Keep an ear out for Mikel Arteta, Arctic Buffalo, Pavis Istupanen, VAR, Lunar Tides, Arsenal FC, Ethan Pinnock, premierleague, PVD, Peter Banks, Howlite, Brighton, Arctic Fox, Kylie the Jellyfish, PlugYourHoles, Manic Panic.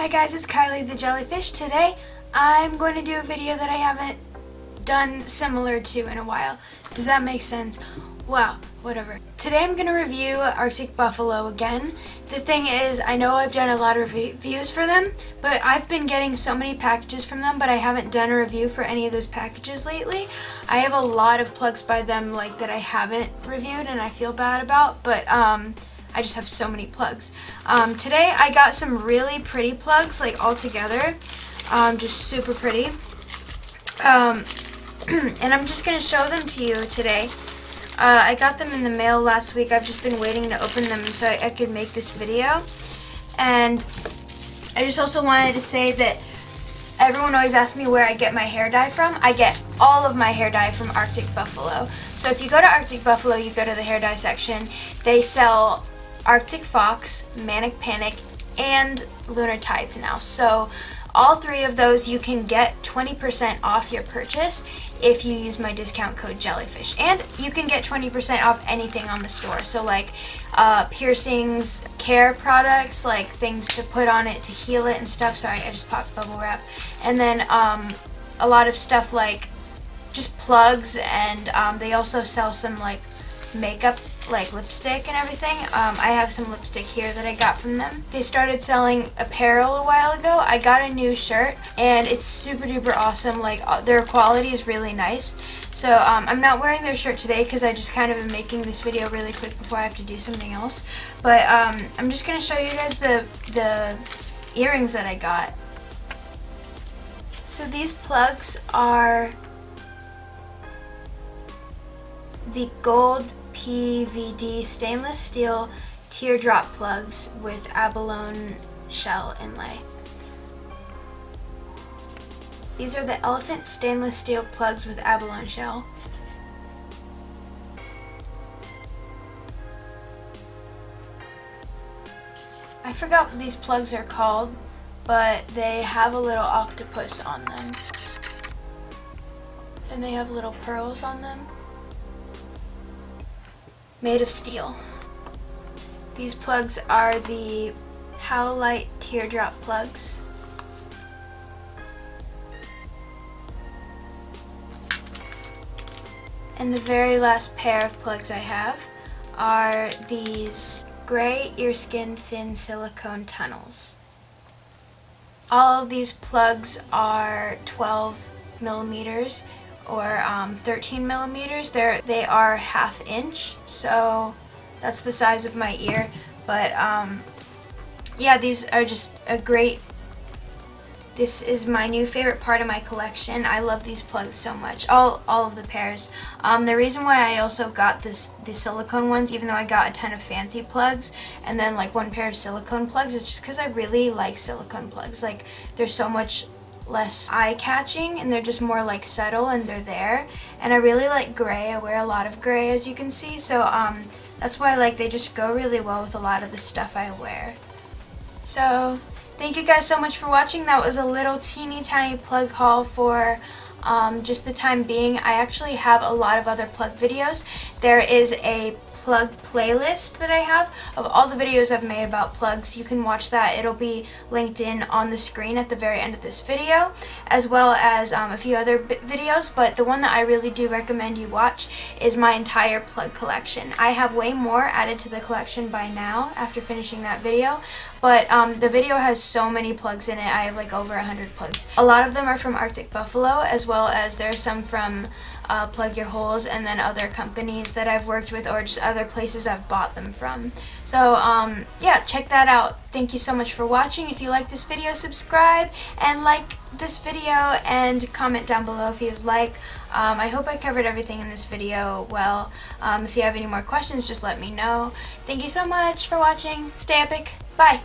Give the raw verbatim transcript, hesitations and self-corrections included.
Hi guys, it's Kylie the Jellyfish. Today I'm going to do a video that I haven't done similar to in a while. Does that make sense? Wow, whatever. Today I'm going to review Arctic Buffalo again. The thing is, I know I've done a lot of reviews for them, but I've been getting so many packages from them, but I haven't done a review for any of those packages lately. I have a lot of plugs by them like that I haven't reviewed and I feel bad about, but um, I just have so many plugs. Um, today I got some really pretty plugs, like all together, um, just super pretty. Um, and I'm just going to show them to you today. Uh, I got them in the mail last week. I've just been waiting to open them so I, I could make this video. And I just also wanted to say that everyone always asks me where I get my hair dye from. I get all of my hair dye from Arctic Buffalo. So if you go to Arctic Buffalo, you go to the hair dye section. They sell Arctic Fox, Manic Panic, and Lunar Tides now. So all three of those you can get twenty percent off your purchase if you use my discount code Jellyfish. And you can get twenty percent off anything on the store. So like uh, piercings, care products, like things to put on it to heal it and stuff. Sorry, I just popped bubble wrap. And then um, a lot of stuff like just plugs, and um, they also sell some like makeup, like lipstick and everything. Um, I have some lipstick here that I got from them. They started selling apparel a while ago. I got a new shirt and it's super duper awesome. Like uh, their quality is really nice. So um, I'm not wearing their shirt today because I just kind of am making this video really quick before I have to do something else. But um, I'm just gonna show you guys the the earrings that I got. So these plugs are the gold P V D stainless steel teardrop plugs with abalone shell inlay. These are the elephant stainless steel plugs with abalone shell. I forgot what these plugs are called, but they have a little octopus on them. And they have little pearls on them. Made of steel. These plugs are the Howlite teardrop plugs. And the very last pair of plugs I have are these gray earskin thin silicone tunnels. All of these plugs are twelve millimeters. Or um, thirteen millimeters. They're, they are half inch, so that's the size of my ear. But um, yeah, these are just a great, this is my new favorite part of my collection. I love these plugs so much, all, all of the pairs. Um, the reason why I also got this the silicone ones, even though I got a ton of fancy plugs and then like one pair of silicone plugs, is just because I really like silicone plugs. Like they're so much less eye-catching and they're just more like subtle, and they're there, and I really like gray. I wear a lot of gray, as you can see, so um that's why like they just go really well with a lot of the stuff I wear. So thank you guys so much for watching. That was a little teeny tiny plug haul for um just the time being. I actually have a lot of other plug videos. There is a plug playlist that I have of all the videos I've made about plugs. You can watch that. It'll be linked in on the screen at the very end of this video, as well as um, a few other videos, but the one that I really do recommend you watch is my entire plug collection. I have way more added to the collection by now after finishing that video, but um, the video has so many plugs in it. I have like over one hundred plugs. A lot of them are from Arctic Buffalo, as well as there are some from Uh, Plug Your Holes, and then other companies that I've worked with, or just other places I've bought them from. So um, yeah, check that out. Thank you so much for watching. If you like this video, subscribe and like this video, and comment down below if you'd like. Um, I hope I covered everything in this video well. Um, if you have any more questions, just let me know. Thank you so much for watching. Stay epic. Bye.